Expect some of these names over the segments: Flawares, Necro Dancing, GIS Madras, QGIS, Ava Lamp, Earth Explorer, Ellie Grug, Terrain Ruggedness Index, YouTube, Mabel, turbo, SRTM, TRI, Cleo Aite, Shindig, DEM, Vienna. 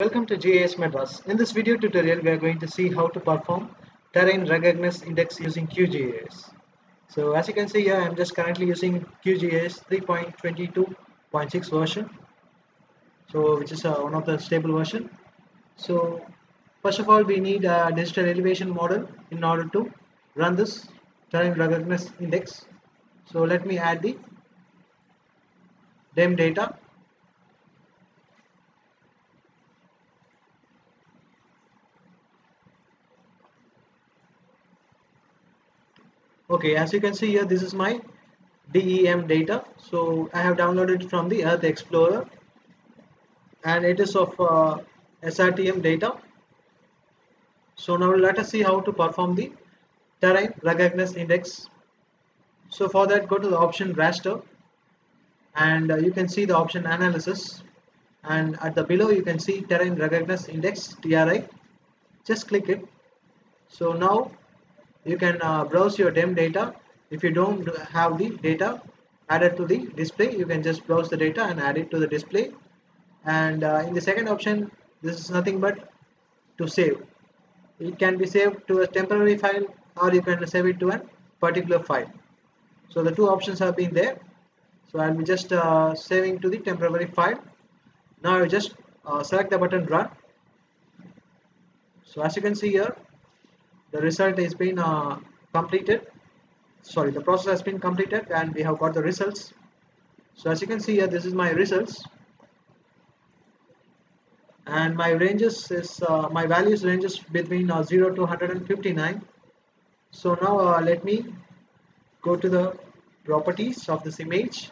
Welcome to GIS Madras. In this video tutorial, we are going to see how to perform Terrain Ruggedness Index using QGIS. So as you can see here, I am just currently using QGIS 3.22.6 version, so which is one of the stable version. So first of all, we need a digital elevation model in order to run this Terrain Ruggedness Index. So let me add the DEM data. Okay, as you can see here, this is my DEM data. So I have downloaded it from the Earth Explorer, and it is of SRTM data. So now let us see how to perform the Terrain Ruggedness Index. So for that, go to the option raster, and you can see the option analysis, and at the below you can see Terrain Ruggedness Index (TRI). Just click it. So now you can browse your DEM data. If you don't have the data added to the display, you can just browse the data and add it to the display. And in the second option, this is nothing but to save. It can be saved to a temporary file, or you can save it to a particular file. So the two options have been there. So I'll be just saving to the temporary file. Now you just select the button run. So as you can see here, the result has been the process has been completed, and we have got the results. So as you can see here, this is my results, and my ranges is my values ranges between 0 to 159. So now let me go to the properties of this image.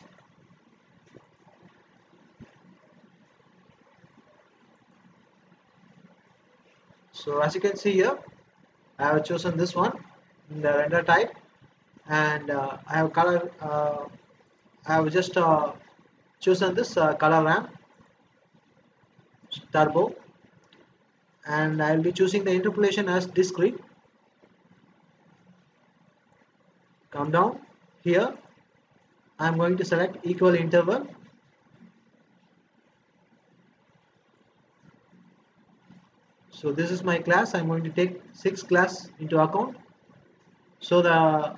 So as you can see here, I have chosen this one in the render type, and I have color. I have just chosen this color ramp turbo, and I will be choosing the interpolation as discrete. Come down here. I am going to select equal interval. So this is my class. I'm going to take 6 class into account. So the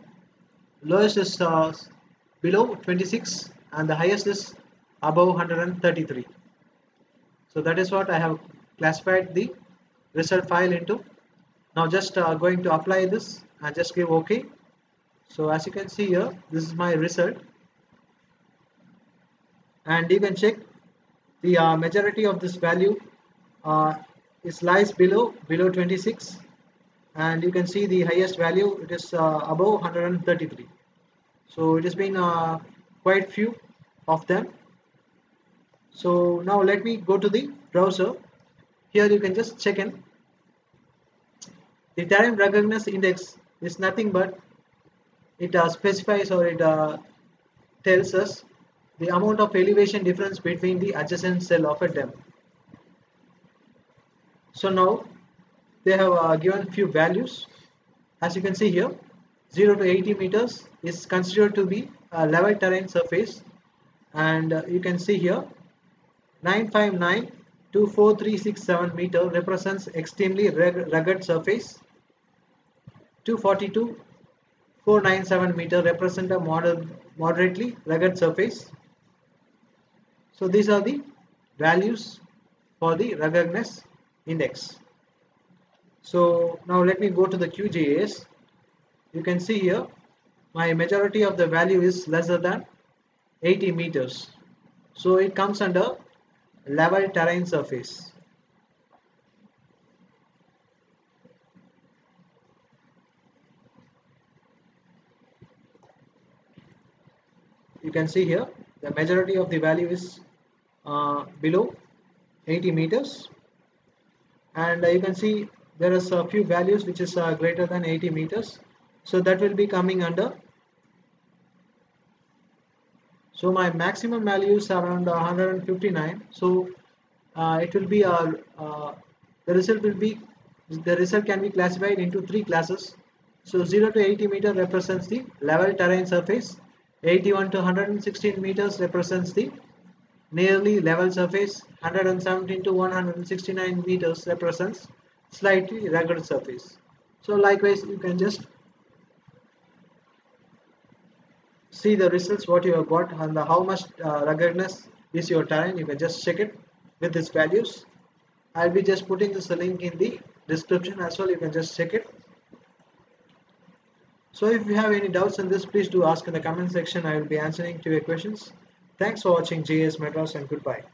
lowest is below 26, and the highest is above 133. So that is what I have classified the result file into. Now just going to apply this and just give OK. So as you can see here, this is my result, and you can check the majority of this value. It lies below 26, and you can see the highest value, it is above 133. So it has been quite few of them. So now let me go to the browser. Here you can just check in. The Terrain Ruggedness Index is nothing but it specifies, or it tells us the amount of elevation difference between the adjacent cell of a DEM. So now they have given few values. As you can see here, 0 to 80 meters is considered to be a level terrain surface, and you can see here 959 to 4,367 meter represents extremely rugged surface. 242 497 meter represent a moderately rugged surface. So these are the values for the ruggedness index. So now let me go to the QGIS. You can see here my majority of the value is lesser than 80 meters. So it comes under level terrain surface. You can see here the majority of the value is below 80 meters. And you can see there is a few values which is greater than 80 meters. So that will be coming under. So my maximum values are around 159. So it will be the result can be classified into 3 classes. So 0 to 80 meter represents the level terrain surface. 81 to 116 meters represents the Nearly level surface 117 to 169 meters represents slightly rugged surface. So likewise you can just see the results what you have got and the how much ruggedness is your terrain. You can just check it with these values. I'll be just putting this link in the description as well. You can just check it. So if you have any doubts on this, please do ask in the comment section. I will be answering to your questions. Thanks for watching GIS Madras and goodbye.